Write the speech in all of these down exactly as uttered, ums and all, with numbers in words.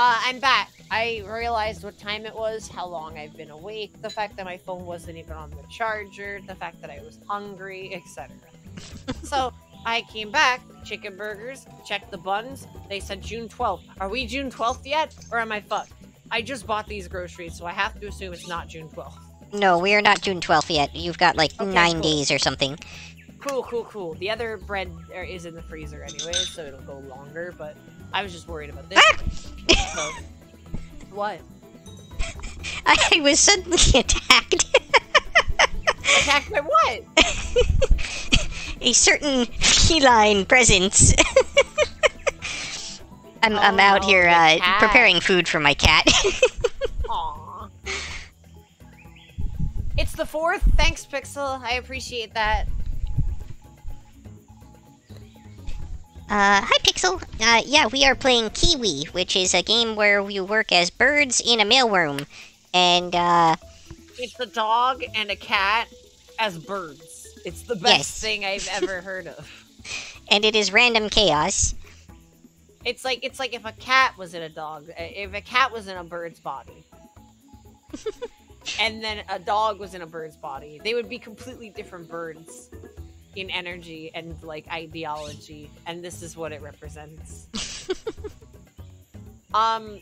Uh, I'm back. I realized what time it was, how long I've been awake, the fact that my phone wasn't even on the charger, the fact that I was hungry, et cetera. So I came back, chicken burgers, checked the buns. They said June twelfth. Are we June twelfth yet, or am I fucked? I just bought these groceries, so I have to assume it's not June twelfth. No, we are not June twelfth yet. You've got like okay, nine cool. days or something. Cool, cool, cool. The other bread is in the freezer anyway, so it'll go longer, but I was just worried about this. Ah! So. What? I was suddenly attacked. Attacked by what? A certain feline presence. I'm, oh, I'm out here uh, preparing food for my cat. Aww. It's the fourth. Thanks, Pixel. I appreciate that. Uh, hi Pixel. Uh, yeah, we are playing KeyWe, which is a game where you work as birds in a mailroom, and uh... it's a dog and a cat as birds. It's the best yes. thing I've ever heard of. And it is random chaos. It's like it's like if a cat was in a dog, if a cat was in a bird's body, and then a dog was in a bird's body, they would be completely different birds. In energy and like ideology, and this is what it represents. um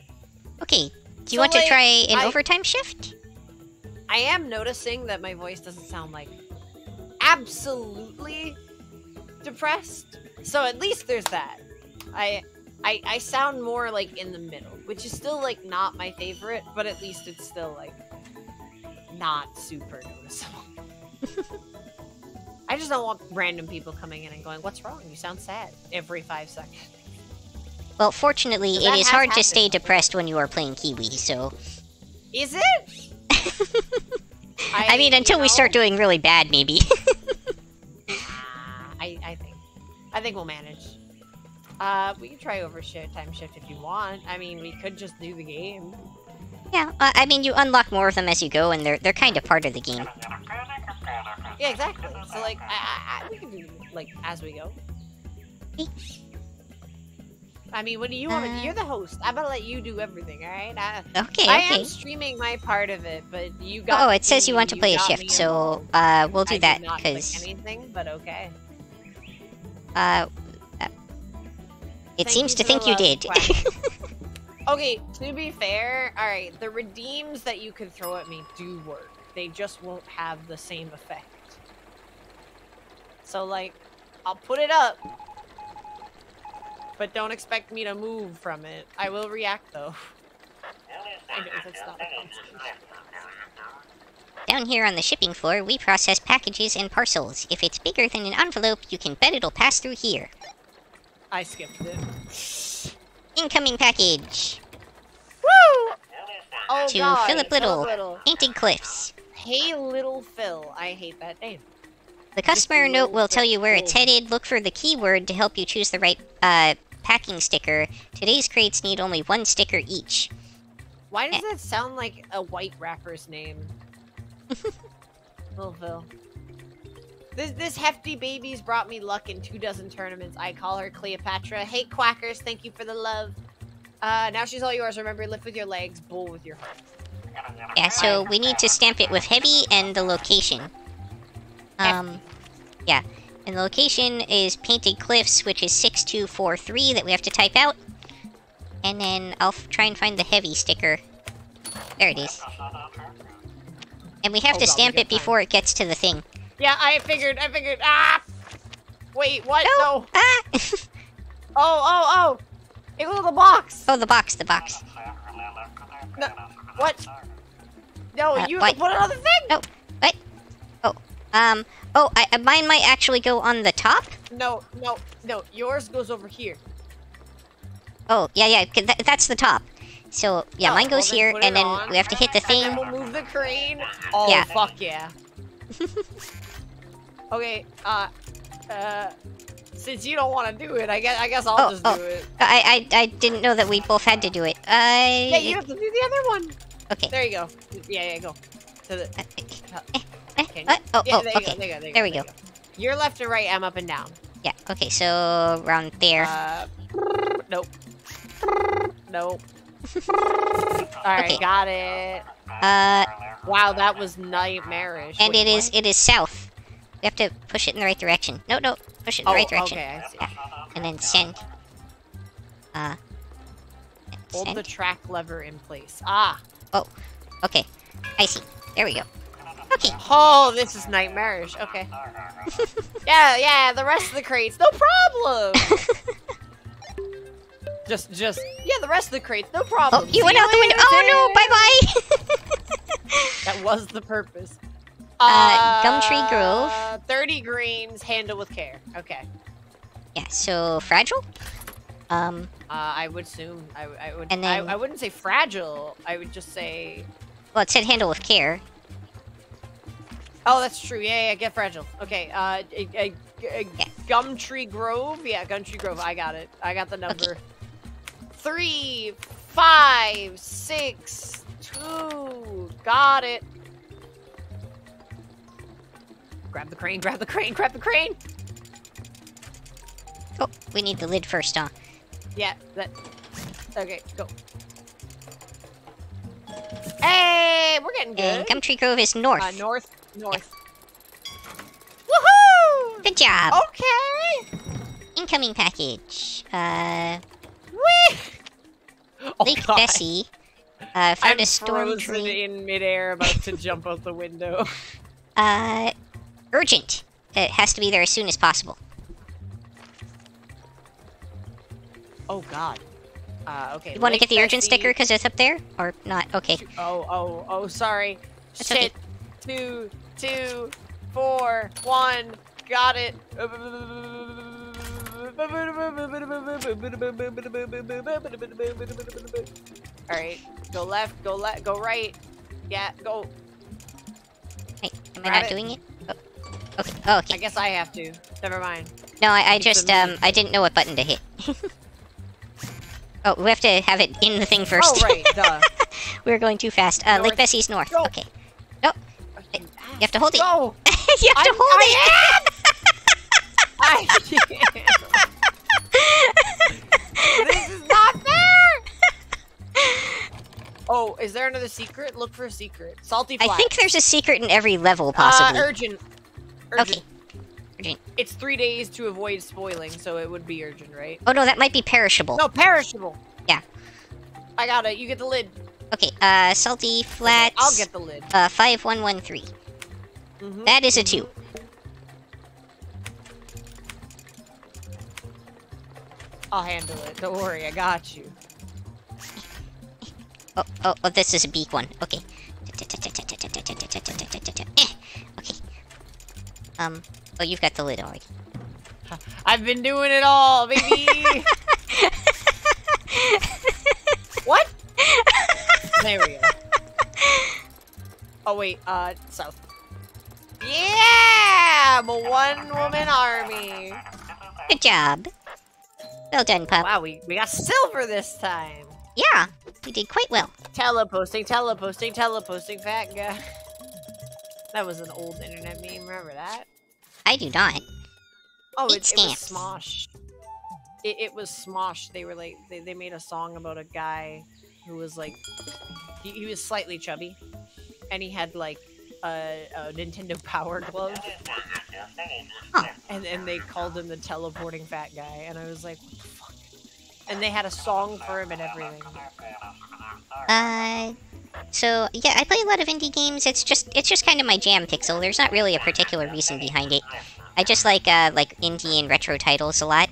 okay, do you so want like, to try an I, overtime shift? I am noticing that my voice doesn't sound like absolutely depressed, so at least there's that. I I I sound more like in the middle, which is still like not my favorite, but at least it's still like not super noticeable. I just don't want random people coming in and going, "What's wrong? You sound sad," every five seconds. Well, fortunately, it is hard happened. to stay depressed when you are playing KeyWe, so... Is it? I, I mean, until you know, we start doing really bad, maybe. I, I think. I think we'll manage. Uh, we can try over shift, time shift if you want. I mean, we could just do the game. Yeah, uh, I mean, you unlock more of them as you go, and they're, they're kind of part of the game. Yeah, exactly. So, like, I, I, we can do, like, as we go. I mean, what do you want to uh, do? You're the host. I'm gonna let you do everything, alright? I, okay, I okay. am streaming my part of it, but you got... Oh, it says you want to play a shift, so, uh, we'll do I that, because... I did not click anything, but okay. Uh... uh it Thank seems to think you did. Okay, to be fair, alright, the redeems that you can throw at me do work. They just won't have the same effect. So, like, I'll put it up, but don't expect me to move from it. I will react, though. I know that's not Down here on the shipping floor, we process packages and parcels. If it's bigger than an envelope, you can bet it'll pass through here. I skipped it. Incoming package. Woo! Oh, to God, Philip Little, Philip Little, Painted Cliffs. Hey, Little Phil. I hate that name. The customer note will tell you where it's headed. Look for the keyword to help you choose the right uh, packing sticker. Today's crates need only one sticker each. Why does uh, that sound like a white rapper's name? Little Phil. This this hefty baby's brought me luck in two dozen tournaments. I call her Cleopatra. Hey, Quackers, thank you for the love. Uh, now she's all yours. Remember, lift with your legs, bull with your heart. Yeah, so we need to stamp it with heavy and the location. Um, yeah. And the location is Painted Cliffs, which is six two four three that we have to type out. And then I'll f try and find the heavy sticker. There it is. And we have oh, to stamp it before time. it gets to the thing. Yeah, I figured, I figured, ah! Wait, what? No! no. Ah! oh, oh, oh! It was the box! Oh, the box, the box. No, what? No, uh, you what? put it on the thing! No, what? Um, oh, I, mine might actually go on the top? No, no, no, yours goes over here. Oh, yeah, yeah, that, that's the top. So, yeah, oh, mine goes well, here, and then on. we have to hit the thing. And then we'll move the crane. Oh, yeah. fuck yeah. Okay, uh, uh, since you don't want to do it, I guess, I guess I'll oh, just oh. do it. I, I, I didn't know that we both had to do it. I... Yeah, you have to do the other one. Okay. There you go. Yeah, yeah, go. To the... Uh, eh. Okay. Uh, oh, yeah, oh, there okay. Go, there, go, there, there we go. go. You're left and right, I'm up and down. Yeah, okay, so around there. Uh, nope. Nope. Alright, okay. Got it. Uh, wow, that was nightmarish. And Wait, it what? is it is south. We have to push it in the right direction. No, no, push it in oh, the right direction. Okay, I see. Yeah. And then send. Uh, and Hold send. the track lever in place. Ah! Oh, okay. I see. There we go. Okay. Oh, this is nightmarish. Okay. yeah, yeah, the rest of the crates, no problem! Just, just... Yeah, the rest of the crates, no problem. Oh, you See went you out the window. Oh, no, bye-bye. That was the purpose. Uh, Gumtree Grove. thirty greens, handle with care. Okay. Yeah, so fragile? Um... Uh, I would assume... I, I, would, and then, I, I wouldn't say fragile. I would just say... Well, it said handle with care. Oh, that's true. Yeah, yeah, get fragile. Okay, uh... I, I, I, Gumtree Grove? Yeah, Gumtree Grove. I got it. I got the number. Okay. Three, five, six, two. Got it. Grab the crane, grab the crane, grab the crane. Oh, we need the lid first, huh? Yeah, that. Okay, go. Hey, we're getting good. And Gumtree Grove is north. Uh, north, north. Yeah. Woohoo! Good job. Okay. Incoming package. Uh. Wee! Oh, Lake God. Bessie uh, found I'm a storm drain in midair, about to jump out the window. Uh, urgent. It has to be there as soon as possible. Oh God. Uh, okay. You want to get the Bessie. urgent sticker because it's up there, or not? Okay. Oh, oh, oh! Sorry. That's Shit. Okay. Two, two, four, one. Got it. Alright, go left, go left, go right. Yeah, go. Wait, am I not doing it? Oh, okay. Oh, okay. I guess I have to. Never mind. No, I, I just, um, I didn't know what button to hit. Oh, we have to have it in the thing first. Oh, right, duh. We were going too fast. Uh, Lake Bessie's north. Go. Okay. No. You have to hold it. Go. You have to I'm, hold I it. Am! I can't. This is not fair! Oh, is there another secret? Look for a secret. Salty fly. I think there's a secret in every level, possibly. Uh, urgent. Urgent. Okay. Urgent. It's three days to avoid spoiling, so it would be urgent, right? Oh no, that might be perishable. No, perishable! Yeah. I got it. You get the lid. Okay, uh, salty flats. Okay, I'll get the lid. Uh, five one one three. Mm-hmm. That is a two. I'll handle it. Don't worry, I got you. Oh, oh, oh, this is a beak one. Okay. Okay. Um, oh, you've got the lid already. I've been doing it all, baby! What? There we go. Oh, wait, uh, south. Yeah! I'm a one-woman army. Good job. Well done, pup. Wow, we, we got silver this time. Yeah, we did quite well. Teleposting, teleposting, teleposting, fat guy. That was an old internet meme, remember that? I do not. Oh, it, it was Smosh. It, it was Smosh. They were like, they, they made a song about a guy who was like, he, he was slightly chubby. And he had like a, a Nintendo Power Glove. Huh. And and they called him the teleporting fat guy, and I was like, what the fuck? And they had a song for him and everything. Uh, so yeah, I play a lot of indie games. It's just it's just kind of my jam, Pixel. There's not really a particular reason behind it. I just like uh like indie and retro titles a lot.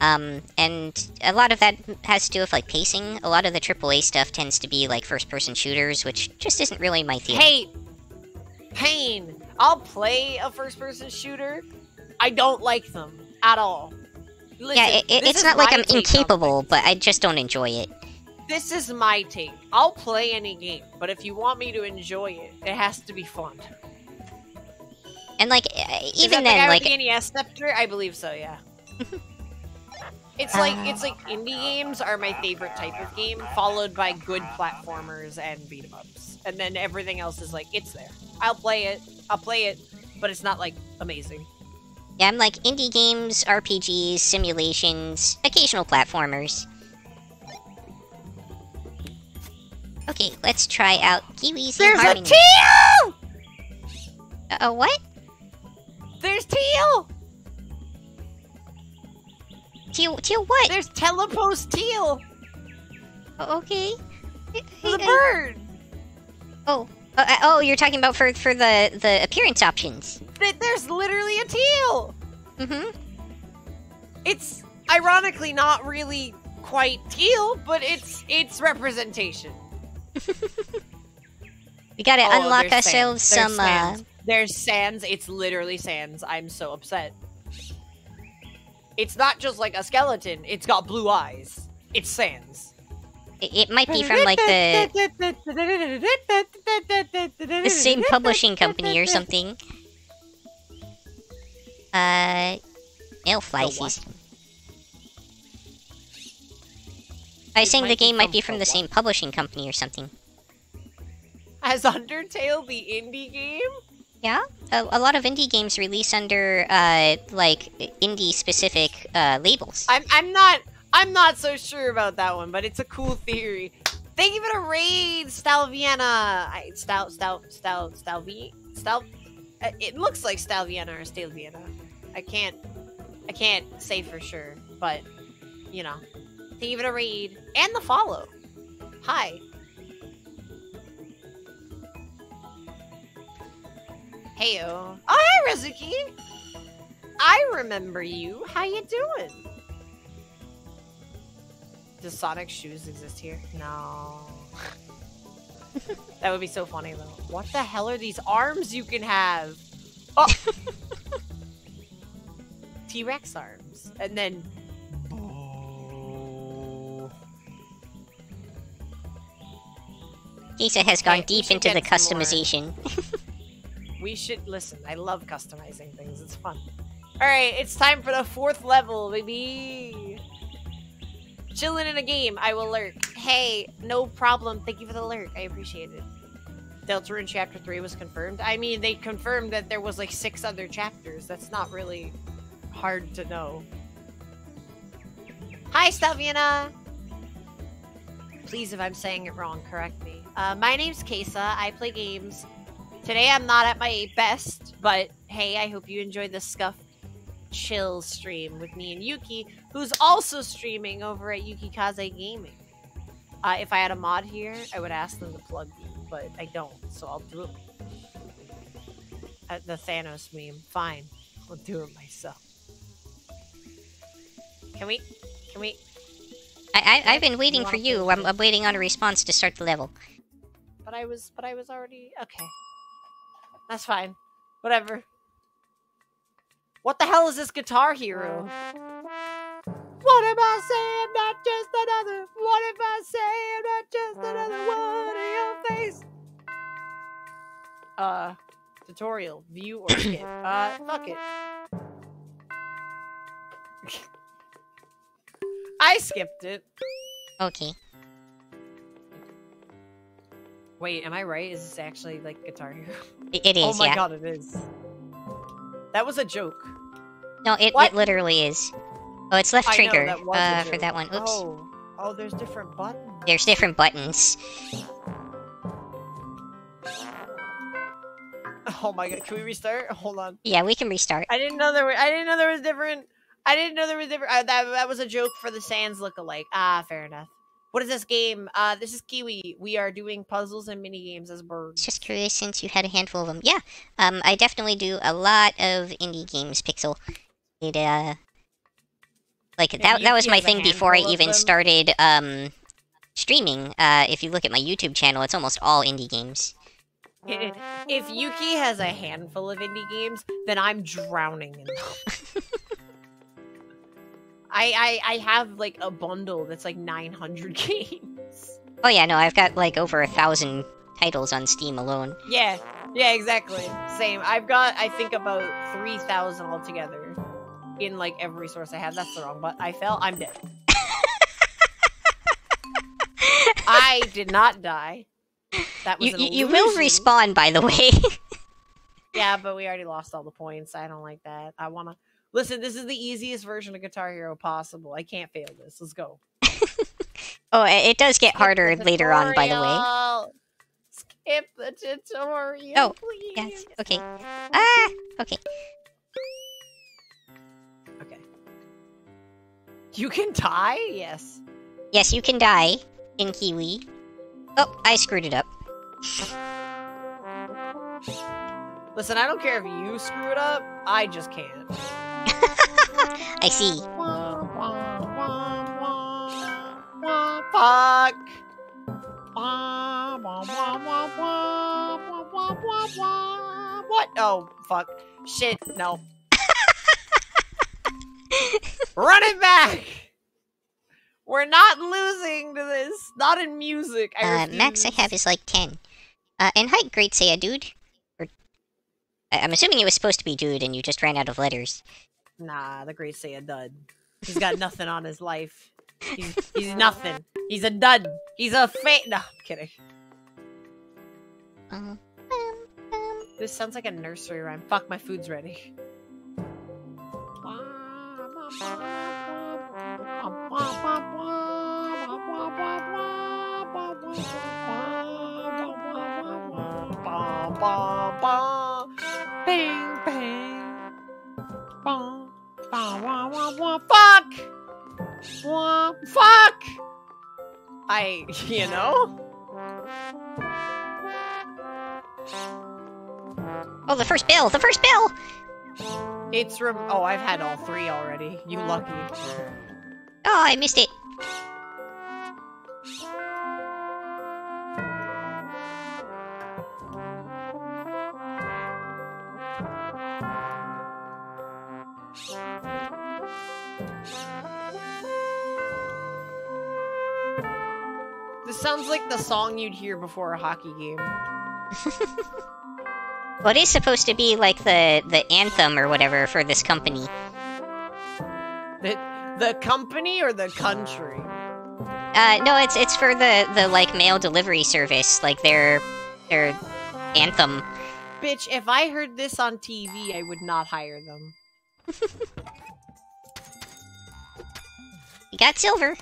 Um, and a lot of that has to do with like pacing. A lot of the triple A stuff tends to be like first-person shooters, which just isn't really my thing. Hey, pain. I'll play a first-person shooter. I don't like them at all. Listen, yeah, it, it, it's not like I'm incapable, but I just don't enjoy it. This is my take. I'll play any game, but if you want me to enjoy it, it has to be fun. And like, uh, even then, like the N E S scepter, I believe so. Yeah. It's like uh... it's like indie games are my favorite type of game, followed by good platformers and beat 'em ups, and then everything else is like it's there. I'll play it. I'll play it, but it's not, like, amazing. Yeah, I'm like, indie games, R P Gs, simulations, occasional platformers. Okay, let's try out KeyWe's There's harmony. There's a teal! Uh, a what? There's teal! Teal, teal what? There's telepost teal! Oh, okay. The bird! Oh. Oh, uh, oh, you're talking about for for the, the appearance options. There's literally a teal! Mm-hmm. It's ironically not really quite teal, but it's it's representation. We gotta oh, unlock ourselves sands. some, there's uh... There's sands. It's literally sands. I'm so upset. It's not just like a skeleton. It's got blue eyes. It's sands. It, it might be from, like, the... the same publishing company or something. Uh... Mailfly season. I was saying the game might be from the same publishing company or something. As Undertale, the indie game? Yeah, a, a lot of indie games release under uh, like indie-specific uh, labels. I'm I'm not I'm not so sure about that one, but it's a cool theory. Thank you for the raid, StalVienna. I Stal Stal Stal Stalvi Stal. Uh, it looks like StalVienna or StalVienna. I can't I can't say for sure, but you know, thank you for the raid and the follow. Hi. Heyo. Oh, hey, Rizuki! I remember you. How you doing? Does Sonic shoes exist here? No. That would be so funny, though. What the hell are these arms you can have? Oh! T-Rex arms. And then... Oh. Lisa has gone okay, deep into the customization. We should listen. I love customizing things. It's fun. All right, it's time for the fourth level, baby. Chilling in a game. I will lurk. Hey, no problem. Thank you for the lurk. I appreciate it. Deltarune chapter three was confirmed. I mean, they confirmed that there was like six other chapters. That's not really hard to know. Hi, StalVienna. Please, if I'm saying it wrong, correct me. Uh, my name's Kesa. I play games. Today I'm not at my best, but hey, I hope you enjoyed the Scuffed Chill stream with me and Yuki, who's also streaming over at Yukikaze Gaming. Uh, if I had a mod here, I would ask them to plug you, but I don't, so I'll do it. At the Thanos meme, fine, I'll do it myself. Can we? Can we? I, I I've been waiting for you. I'm, I'm waiting on a response to start the level. But I was, but I was already okay. That's fine. Whatever. What the hell is this Guitar Hero? What am I saying? Not just another. What am I saying? Not just another one in your face. Uh, tutorial. View or kit. Uh, fuck it. I skipped it. Okay. Wait, am I right? Is this actually, like, Guitar Hero? It is, yeah. Oh my yeah. god, it is. That was a joke. No, it, it literally is. Oh, it's left I trigger know, that uh, for that one. Oops. Oh. oh, there's different buttons. There's different buttons. Oh my god, can we restart? Hold on. Yeah, we can restart. I didn't know there were- I didn't know there was different- I didn't know there was different- uh, that, that was a joke for the Sans look-alike. Ah, fair enough. What is this game? Uh, this is KeyWe. We are doing puzzles and mini games as birds. Just curious, since you had a handful of them. Yeah, um, I definitely do a lot of indie games, Pixel. It, uh, like, and that, that was my thing before I even them. started, um, streaming. Uh, if you look at my YouTube channel, it's almost all indie games. If Yuki has a handful of indie games, then I'm drowning in them. I, I, I have, like, a bundle that's, like, nine hundred games. Oh, yeah, no, I've got, like, over a thousand titles on Steam alone. Yeah, yeah, exactly. Same. I've got, I think, about three thousand altogether in, like, every source I have. That's the wrong button. I fell. I'm dead. I did not die. That was you, an illusion. You will respawn, by the way. Yeah, but we already lost all the points. I don't like that. I want to... Listen, this is the easiest version of Guitar Hero possible. I can't fail this. Let's go. Oh, it does get Skip harder later on, by the way. Skip the tutorial, oh, please. Yes, okay. Ah, okay. Okay. You can die? Yes. Yes, you can die in KeyWe. Oh, I screwed it up. Listen, I don't care if you screw it up, I just can't. I see. Wah, wah, wah, wah, wah, fuck. Wah, wah, wah, wah, wah, wah, wah, wah. What? Oh, fuck. Shit, no. Run it back! We're not losing to this. Not in music. I uh, max I have is like ten. Uh, and height grade say a dude. Or, I'm assuming it was supposed to be dude and you just ran out of letters. Nah, the grades say a dud. He's got nothing on his life. He's, he's nothing. He's a dud. He's a fake. No, I'm kidding. Um, um, um. This sounds like a nursery rhyme. Fuck, my food's ready. Bing, bing. Bong. Wah, wah, wah, wah, fuck! Wah, fuck! I, you know? Oh, the first bell! The first bell! It's rem- Oh, I've had all three already. You lucky. Oh, I missed it. This sounds like the song you'd hear before a hockey game. Well, it is supposed to be like the the anthem or whatever for this company. The the company or the country? Uh, no, it's it's for the the like mail delivery service, like their their anthem. Bitch, if I heard this on T V, I would not hire them. We got silver.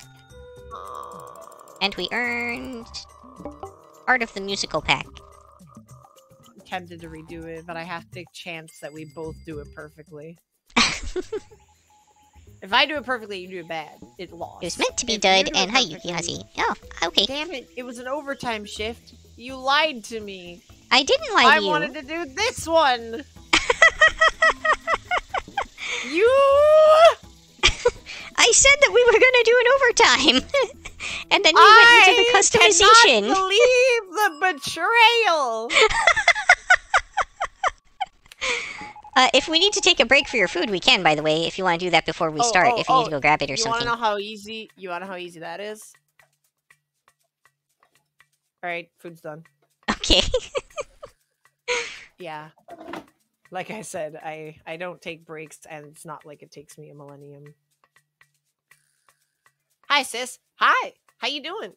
And we earned Art of the Musical Pack. I'm tempted to redo it, but I have to chance that we both do it perfectly. If I do it perfectly, you do it bad. It lost. It was meant to be dud, and hi, Yukikaze. Oh, okay. Damn it, it was an overtime shift. You lied to me. I didn't lie I to you. I wanted to do this one. You! I said that we were gonna do an overtime. And then we I went into the customization. I cannot believe the betrayal. uh, if we need to take a break for your food, we can. By the way, if you want to do that before we oh, start, oh, if you oh, need to go grab it or you something. You wanna know how easy? You wanna know how easy that is? All right, food's done. Okay. Yeah. Like I said, I I don't take breaks, and it's not like it takes me a millennium. Hi, sis. Hi. How you doing?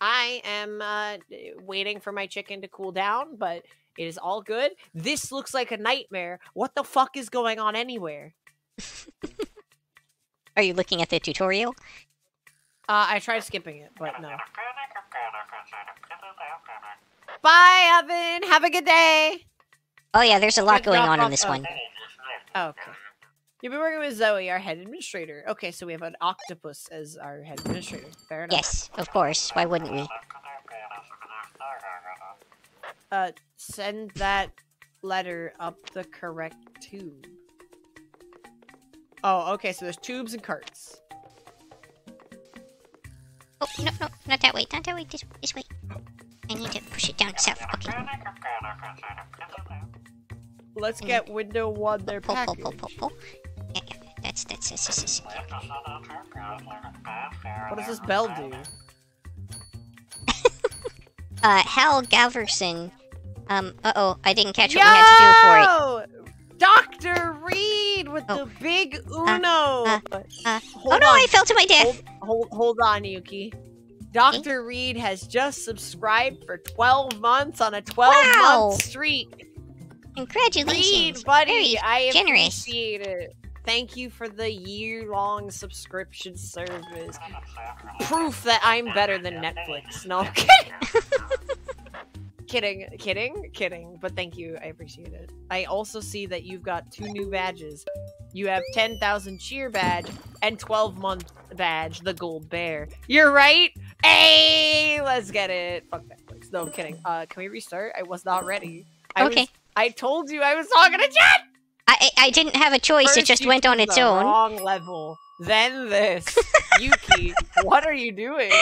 I am uh, waiting for my chicken to cool down, but it is all good. This looks like a nightmare. What the fuck is going on anywhere? Are you looking at the tutorial? Uh, I tried skipping it, but no. Bye, Evan. Have a good day. Oh yeah, there's a lot good going on in this one. Oh, okay. You've been working with Zoe, our head administrator. Okay, so we have an octopus as our head administrator. Fair enough. Yes, of course. Why wouldn't we? Uh, send that letter up the correct tube. Oh, okay, so there's tubes and carts. Oh, no, no, not that way. Not that way. This, this way. I need to push it down south. Okay. Let's mm. get window one their pull, package. Pull, pull, pull, pull. Yeah, yeah. That's, that's, that's, that's, that's, that's. What does this bell do? uh, Hal Galverson. Um, uh-oh, I didn't catch Yo! What we had to do for it. Doctor Reed with oh. the big Uno! Uh, uh, uh. Oh no, on. I fell to my death! Hold, hold, hold on, Yuki. Doctor Okay. Reed has just subscribed for twelve months on a twelve month wow. streak. Congratulations, Reed, buddy. Very I generous. Appreciate it. Thank you for the year-long subscription service. Proof that I'm better than Netflix. No, I'm kidding. Kidding, kidding, kidding. But thank you. I appreciate it. I also see that you've got two new badges. You have ten thousand cheer badge and twelve month badge, the gold bear. You're right. Hey, let's get it. Fuck Netflix. No, I'm kidding. Uh, can we restart? I was not ready. I okay. Was, I told you I was talking to chat. I I didn't have a choice. First, it just went on its own. Wrong level. Then this. Yuki, what are you doing?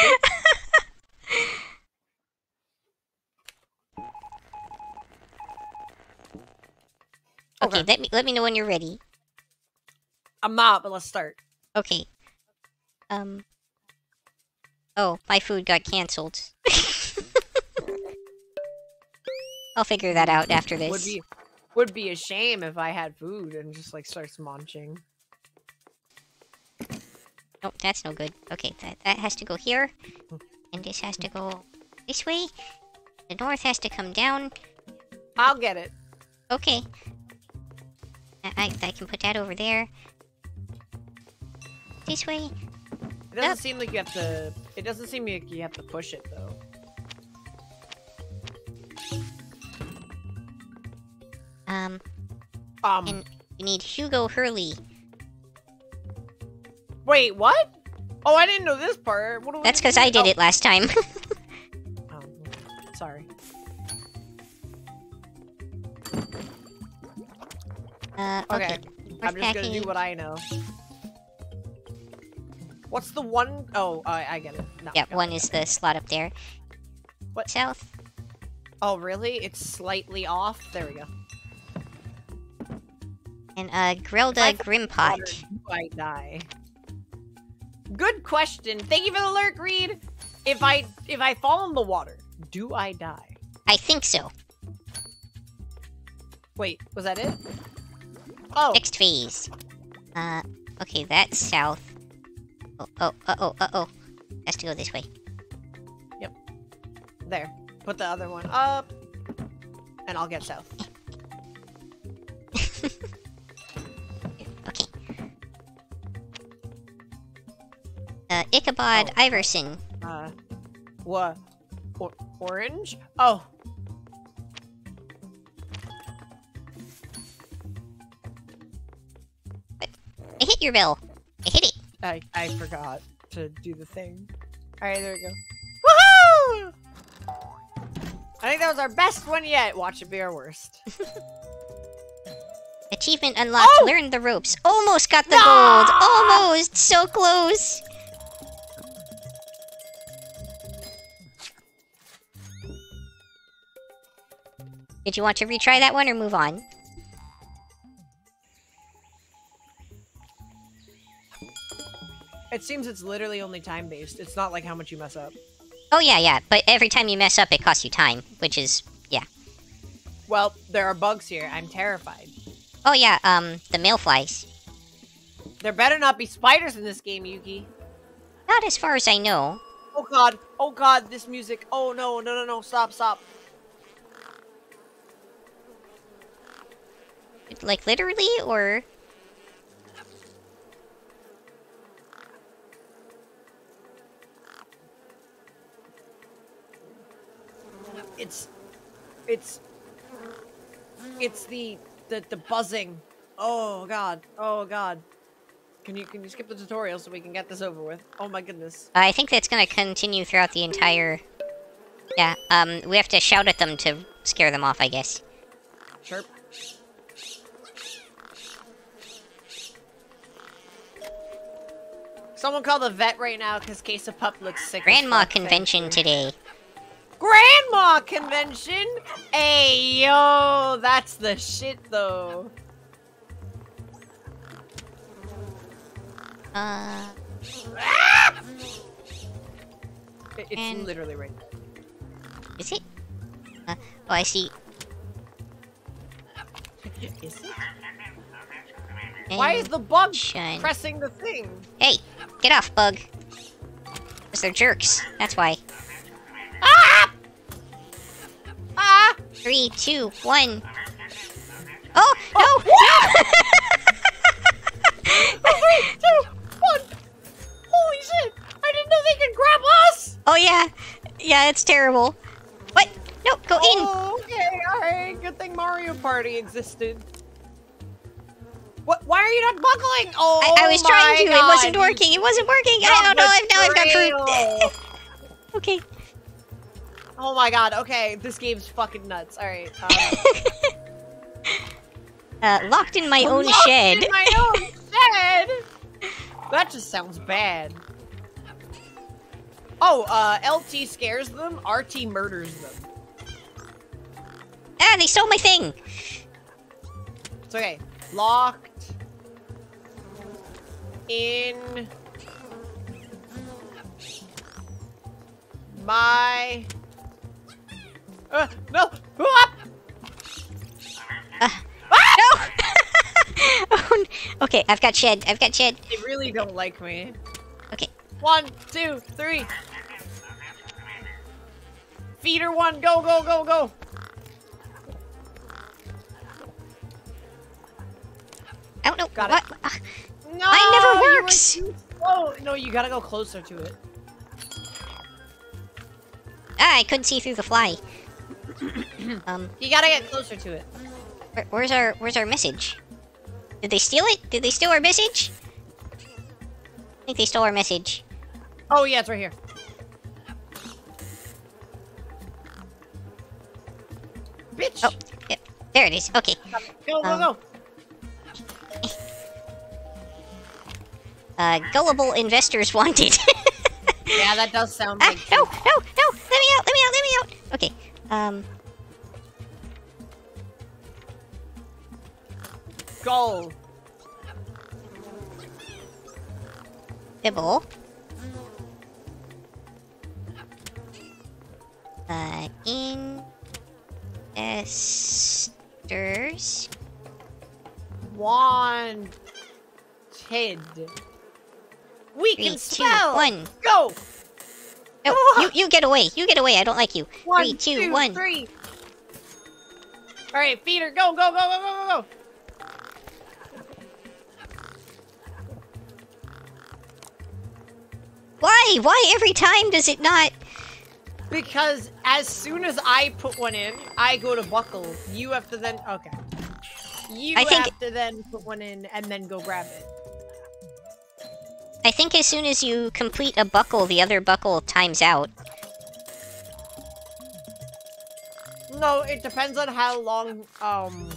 Okay, okay, let me let me know when you're ready. I'm not, but let's start. Okay. Um. Oh, my food got cancelled. I'll figure that out after this. Would be, would be a shame if I had food and just like starts munching. Nope, that's no good. Okay, that that has to go here, and this has to go this way. The north has to come down. I'll get it. Okay. I, I can put that over there. This way. It doesn't oh. seem like you have to... It doesn't seem like you have to push it, though. Um... Um... And you need Hugo Hurley. Wait, what? Oh, I didn't know this part. What do That's because I did oh. it last time. Oh, sorry. Uh, okay. okay. I'm just gonna do what I know. What's the one? Oh, I, I get it. No, yeah, no, one no, is no. the slot up there. What? South. Oh, really? It's slightly off? There we go. And, uh, Grilda Grimpot. I die. Good question. Thank you for the lurk, Reed. If I, if I fall in the water, do I die? I think so. Wait, was that it? Oh. Next phase. Uh, okay, that's south. Oh, oh, uh oh, uh oh. Has to go this way. Yep. There. Put the other one up, and I'll get south. Okay. Uh, Ichabod oh. Iverson. Uh, what? Or orange? Oh. I hit your bell. I hit it. I, I forgot to do the thing. Alright, there we go. Woohoo! I think that was our best one yet. Watch it be our worst. Achievement unlocked. Oh! Learn the ropes. Almost got the ah! gold. Almost. So close. Did you want to retry that one or move on? It seems it's literally only time-based. It's not like how much you mess up. Oh, yeah, yeah. But every time you mess up, it costs you time, which is... yeah. Well, there are bugs here. I'm terrified. Oh, yeah, um, the male flies. There better not be spiders in this game, Yuki. Not as far as I know. Oh, God. Oh, God, this music. Oh, no, no, no, no. Stop, stop. Like, literally, or... It's, it's, it's the, the, the buzzing. Oh God. Oh God. Can you, can you skip the tutorial so we can get this over with? Oh my goodness. I think that's going to continue throughout the entire, yeah, um, we have to shout at them to scare them off, I guess. Chirp. Someone call the vet right now because Case of Pup looks sick. Grandma convention today. Grandma convention? Hey yo, that's the shit though. Uh ah! it, it's and... literally right there. Is it? Uh, oh I see. Is it? And why is the bug shine. pressing the thing? Hey, get off, bug. Because they're jerks, that's why. Ah! Ah! Three, two, one. Oh! No! Oh, Yeah, it's terrible. What? No, go oh, in! Okay, alright. Good thing Mario Party existed. What? Why are you not buckling? Oh, I, I was my trying to. God. It wasn't working. It wasn't working. Not I don't know. I've, now I've got proof. Okay. Oh my god. Okay, this game's fucking nuts. Alright. Um. uh, locked in my own locked shed. Locked in my own shed? That just sounds bad. Oh, uh, L T scares them, R T murders them. Ah, they stole my thing! It's okay. Locked... in... my... Uh, no! Uh, ah! No! Oh, okay, I've got shed, I've got shed. They really don't like me. Okay. One, two, three! Feeder one, go, go, go, go! I don't know. Got what? It. No, mine never works! Oh, no, you gotta go closer to it. Ah, I couldn't see through the fly. um, you gotta get closer to it. Where, where's our Where's our message? Did they steal it? Did they steal our message? I think they stole our message. Oh, yeah, it's right here. Bitch! Oh, yeah, there it is. Okay. Go, go, um, go! Uh, gullible investors wanted. Yeah, that does sound like... Ah, no, no, no! Let me out, let me out, let me out! Okay, um... go! Bibble. Uh, investors... wanted. We Three, can spell! Two, one. Go! No, you, you get away. You get away. I don't like you. One, three, two, two, one. Three. Alright, feeder. Go, go, go, go, go, go, go. Why? Why every time does it not? Because as soon as I put one in, I go to buckle. You have to then... Okay. You I have think... to then put one in and then go grab it. I think as soon as you complete a buckle, the other buckle times out. No, it depends on how long, um...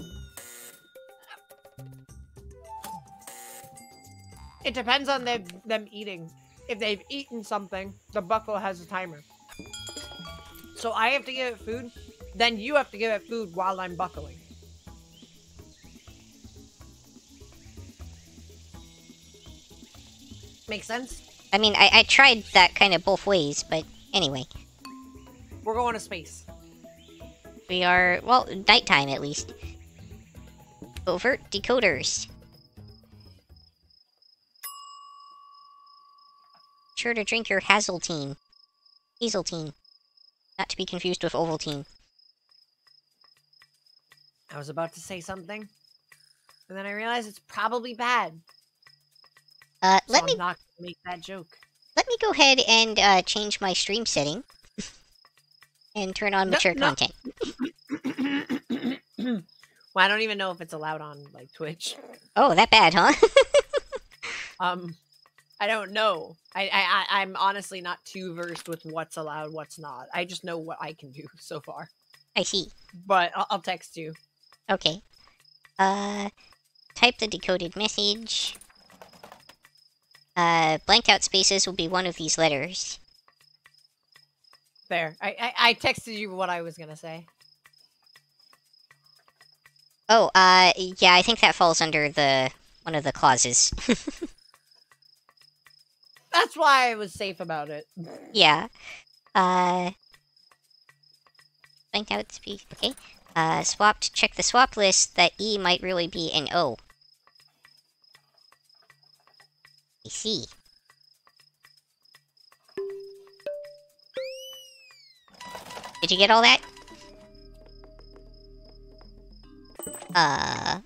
it depends on them, them eating. If they've eaten something, the buckle has a timer. So I have to give it food, then you have to give it food while I'm buckling. Makes sense? I mean, I, I tried that kind of both ways, but anyway. We're going to space. We are, well, nighttime at least. Overt decoders. Sure to drink your Hazeltine. Hazeltine. Not to be confused with Ovaltine. I was about to say something, and then I realized it's probably bad. Uh, let so me I'm not gonna make that joke. Let me go ahead and uh, change my stream setting and turn on no, mature no. content. Well, I don't even know if it's allowed on like Twitch. Oh, that bad, huh? um, I don't know. I, I I I'm honestly not too versed with what's allowed, what's not. I just know what I can do so far. I see. But I'll, I'll text you. Okay. Uh, type the decoded message. Uh, blanked out spaces will be one of these letters. There. I, I, I texted you what I was gonna say. Oh, uh, yeah, I think that falls under the... one of the clauses. That's why I was safe about it. Yeah. Uh... Blanked out space... okay. Uh, swapped... check the swap list that E might really be an O. I see. Did you get all that? Uh...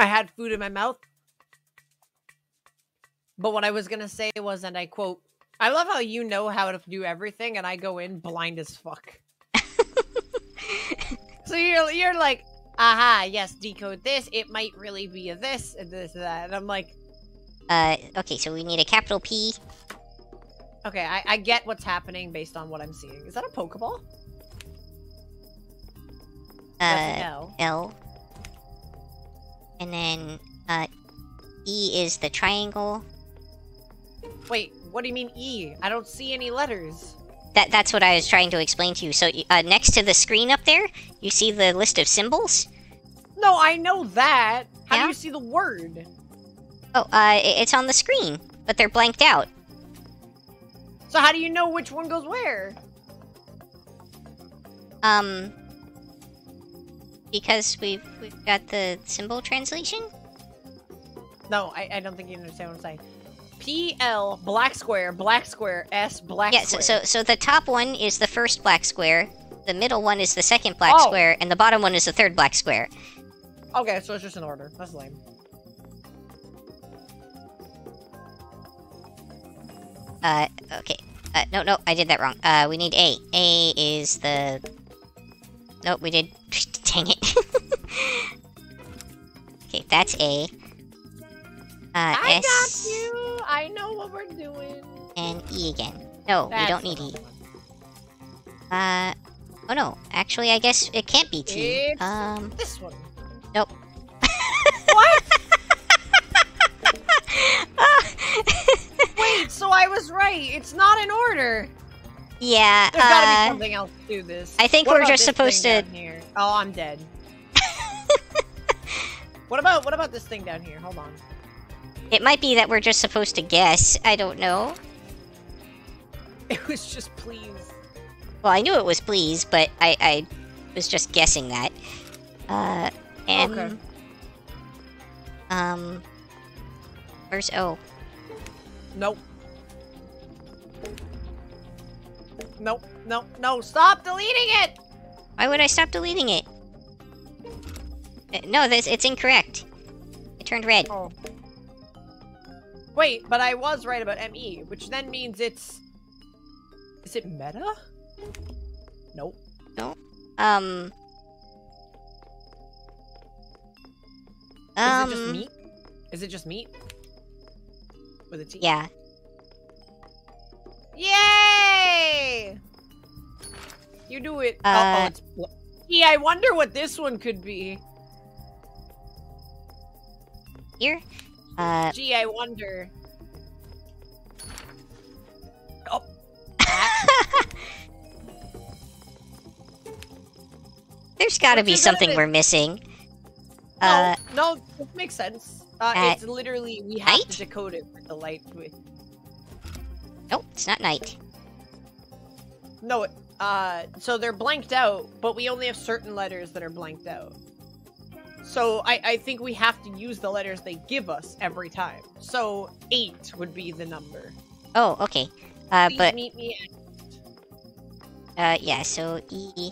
I had food in my mouth. But what I was going to say was, and I quote, I love how you know how to do everything, and I go in blind as fuck. So you're, you're like, aha, yes, decode this. It might really be a this, and this, that. And I'm like... Uh, okay, so we need a capital P. Okay, I, I get what's happening based on what I'm seeing. Is that a Pokeball? Uh, That's an L. L. And then, uh, E is the triangle. Wait, what do you mean E? I don't see any letters. That, that's what I was trying to explain to you. So, uh, next to the screen up there, you see the list of symbols? No, I know that! How yeah? do you see the word? Oh, uh, it's on the screen, but they're blanked out. So how do you know which one goes where? Um... Because we've, we've got the symbol translation? No, I, I don't think you understand what I'm saying. P L, black square, black square, S, black yeah, square. Yeah, so, so, so the top one is the first black square, the middle one is the second black oh. square, and the bottom one is the third black square. Okay, so it's just in order. That's lame. Uh, okay. Uh, no, no, I did that wrong. Uh, we need A. A is the... Nope, we did... Dang it. Okay, that's A. Uh, I S... got you! I know what we're doing! And E again. No, that's we don't need E. One. Uh... Oh no, actually I guess it can't be T. It's um... this one. Nope. What?! Wait, so I was right! It's not in order! Yeah, there's uh, gotta be something else to do this. I think what we're just supposed to... Here? Oh, I'm dead. What about what about this thing down here? Hold on. It might be that we're just supposed to guess. I don't know. It was just please. Well, I knew it was please, but I, I was just guessing that. Uh, M... Okay. Um... Where's O? Nope. Nope, no, no, stop deleting it! Why would I stop deleting it? No, this, it's incorrect. It turned red. Oh. Wait, but I was right about M E, which then means it's... Is it meta? Nope. No. Um... Is um... it just meat? Is it just meat? With a T? Yeah. Yay! You do it. Uh, oh, oh, gee, I wonder what this one could be. Here? Uh, gee, I wonder. Oh. There's gotta be something we're missing. No, uh, no, this makes sense. Uh, it's literally, we have night? to decode it with the light with... Nope, it's not night. No, uh, so they're blanked out, but we only have certain letters that are blanked out. So I, I think we have to use the letters they give us every time. So eight would be the number. Oh, okay. Uh, Please but... meet me at... Uh, yeah, so E... See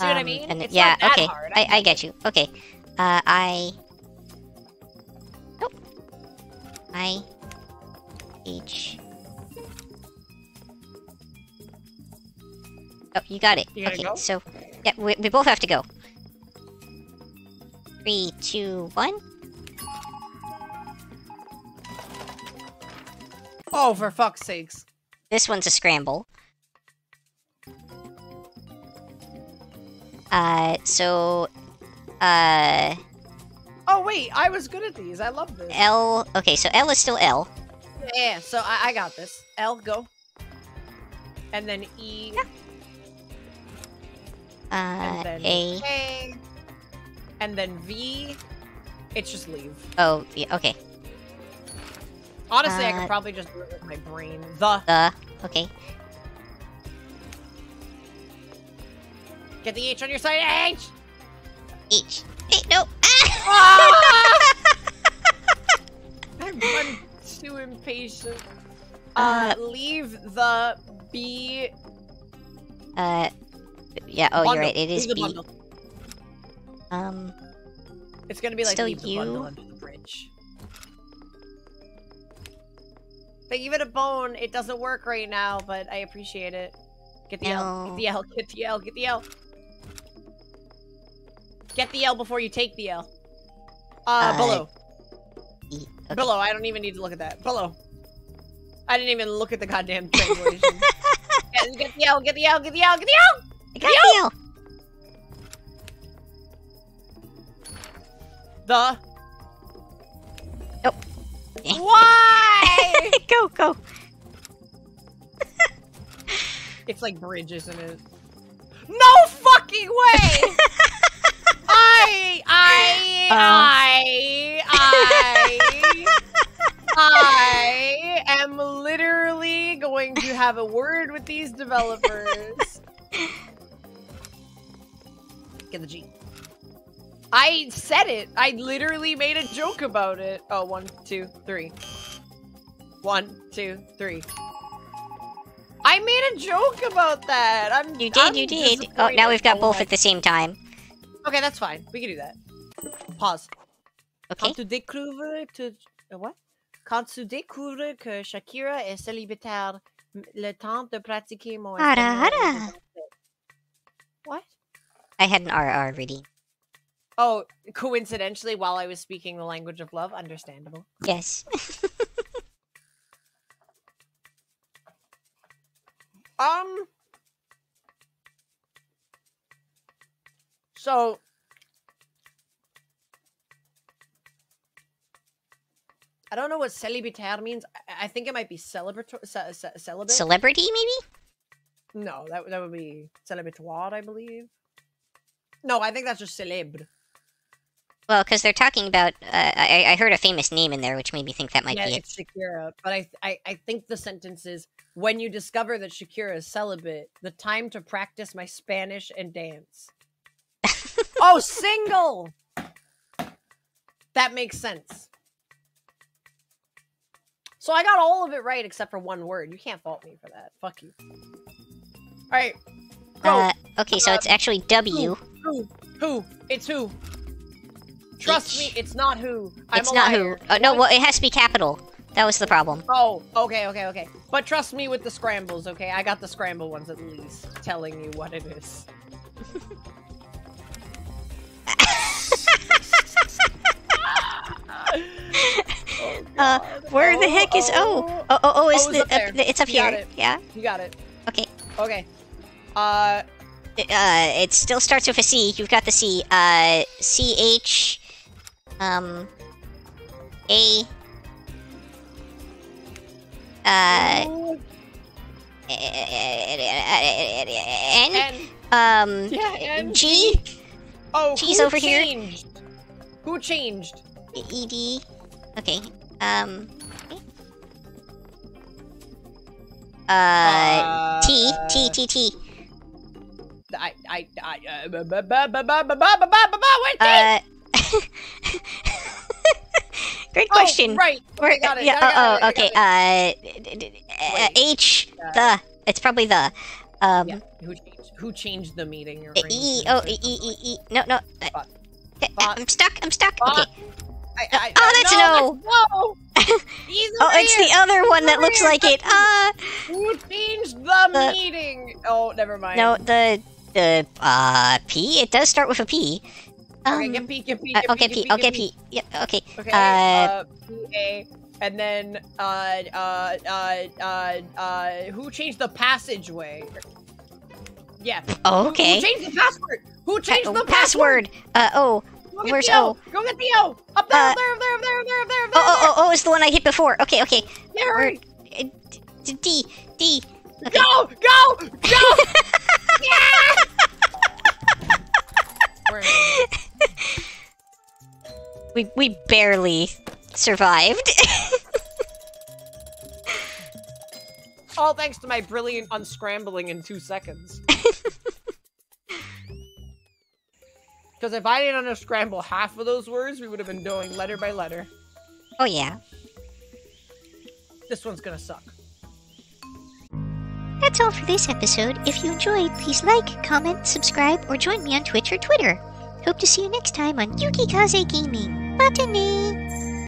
um, what I mean? And, it's yeah, not that okay. hard. I, I, I get you. Okay. Uh, I... Nope. I... H... Oh, you got it. You okay, go? so yeah, we, we both have to go. Three, two, one. Oh, for fuck's sakes! This one's a scramble. Uh, so, uh. Oh wait, I was good at these. I love this. L. Okay, so L is still L. Yeah. So I, I got this. L go. And then E. Yeah. Uh, and then A. K, and then V. It's just leave. Oh, yeah, okay. Honestly, uh, I could probably just do it with my brain. The. The. Okay. Get the H on your side, H! H. Hey, no! Ah! I'm, I'm too impatient. Uh, uh, leave the B. Uh... Yeah, oh, bundle. You're right, it is B. Bundle. Um... It's gonna be like, leave the bundle under the bridge. But even a bone, it doesn't work right now, but I appreciate it. Get the L, get the L, get the L, get the L. Get the L before you take the L. Uh, below. Okay. Below, I don't even need to look at that. Below. I didn't even look at the goddamn translation. Yeah, get the L, get the L, get the L, get the L! I got the L! The... Oh. Why? Go, go. It's like bridge, isn't it? No fucking way! I, I, um. I, I, I am literally going to have a word with these developers. Get the G. I said it. I literally made a joke about it. Oh, one, two, three. One, two, three. I made a joke about that. I'm. You did. I'm you did. Oh, now we've got both at the same time. Okay, that's fine. We can do that. Pause. Okay. Quand tu découvres que uh, what? Quand tu découvres que Shakira est célibataire, le temps de pratiquer mon. Ara, ara. What? I had an R R reading. Oh, coincidentally, while I was speaking the language of love, understandable. Yes. um. So. I don't know what célibataire means. I, I think it might be celebratory. Ce ce celibate? Celebrity, maybe? No, that, that would be célibatoire, I believe. No, I think that's just célèbre. Well, because they're talking about, uh, I, I heard a famous name in there, which made me think that might yeah, be it. It's Shakira, but I, I, I think the sentence is, when you discover that Shakira is celibate, the time to practice my Spanish and dance. Oh, single! That makes sense. So I got all of it right except for one word. You can't fault me for that. Fuck you. All right. Go. Uh, okay, so uh, it's actually W. Who? Who? Who? It's who? Trust me, it's not who. I'm it's a not liar. who. Oh, no, well, it has to be capital. That was the problem. Oh, okay, okay, okay. But trust me with the scrambles, okay? I got the scramble ones at least, telling you what it is. Oh, uh, where oh, the heck is O? Oh, oh, oh, oh is the? Up up, it's up you here. It. Yeah. You got it. Okay. Okay. Uh. It, uh, it still starts with a C. You've got the C. Uh, C H, um, A. Uh, Ooh. N. N. Um, yeah, N. G. Oh, G's over changed? here. Who changed? E D. Okay. Um. Uh, uh. T. T. T. T. I, I, I, uh, ba, ba, ba, ba, ba, ba, ba, ba, ba, uh, Great question. Oh, right. Okay, got it. Yeah, got oh, it, oh got okay. It. Uh, H, the. It's probably the. Um, yeah. Who changed? Who changed the meeting? Or e, oh, e, e, e, e. No, no. But, uh, but, I'm stuck. I'm stuck. But, okay. I, I, oh, that's no. no. That's no. Oh, it's the other one He's that looks like it. Ah. Uh, who changed the, the meeting? Oh, never mind. No, the. The uh, P? It does start with a P. Um, okay, get P, get P, get P, okay, P, okay, P. Yeah, okay. Okay, uh, P, A, and then, uh, uh, uh, uh, uh, who changed the passageway? Yeah. Okay. Who, who changed the password? Who changed the password? Uh, O. Where's O? Go get the O! Up there, up there, up there, up there, up there, up there! Oh, oh, oh, it's the one I hit before. Okay, okay. D, D. Go, go, go! we we barely survived. All thanks to my brilliant unscrambling in two seconds. Because if I didn't unscramble half of those words, we would have been doing letter by letter. Oh yeah. This one's gonna suck. That's all for this episode. If you enjoyed, please like, comment, subscribe, or join me on Twitch or Twitter. Hope to see you next time on Yukikaze Gaming. Bye-bye.